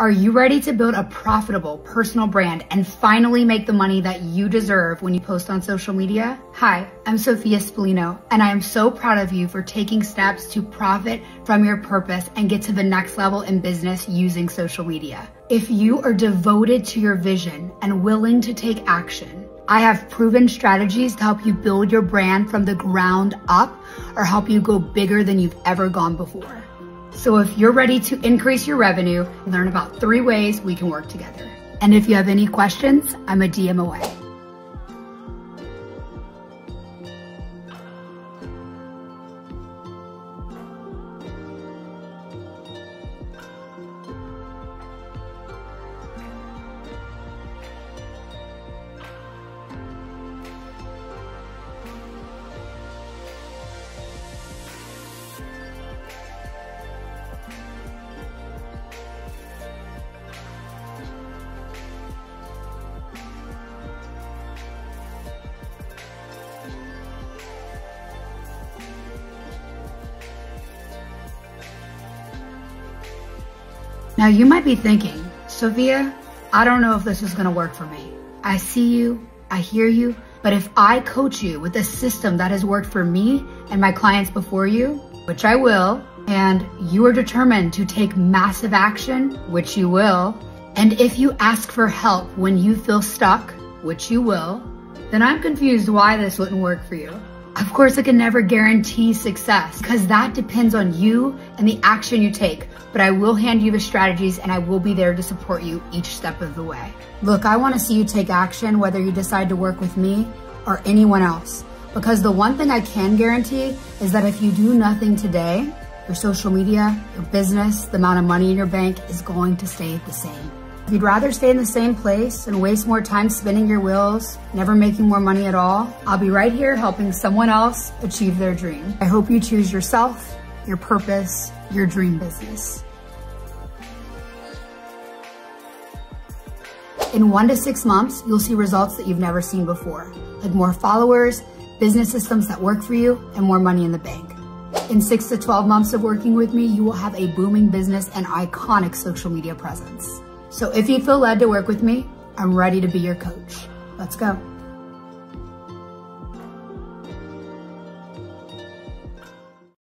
Are you ready to build a profitable personal brand and finally make the money that you deserve when you post on social media? Hi, I'm Sophia Spallino, and I am so proud of you for taking steps to profit from your purpose and get to the next level in business using social media. If you are devoted to your vision and willing to take action, I have proven strategies to help you build your brand from the ground up or help you go bigger than you've ever gone before. So if you're ready to increase your revenue, learn about 3 ways we can work together. And if you have any questions, I'm a DM away. Now you might be thinking, Sophia, I don't know if this is gonna work for me. I see you, I hear you, but if I coach you with a system that has worked for me and my clients before you, which I will, and you are determined to take massive action, which you will, and if you ask for help when you feel stuck, which you will, then I'm confused why this wouldn't work for you. Of course, I can never guarantee success because that depends on you and the action you take, but I will hand you the strategies and I will be there to support you each step of the way. Look, I want to see you take action whether you decide to work with me or anyone else, because the one thing I can guarantee is that if you do nothing today, your social media, your business, the amount of money in your bank is going to stay the same. If you'd rather stay in the same place and waste more time spinning your wheels, never making more money at all, I'll be right here helping someone else achieve their dream. I hope you choose yourself, your purpose, your dream business. In 1 to 6 months, you'll see results that you've never seen before, like more followers, business systems that work for you, and more money in the bank. In 6 to 12 months of working with me, you will have a booming business and iconic social media presence. So if you feel led to work with me, I'm ready to be your coach. Let's go.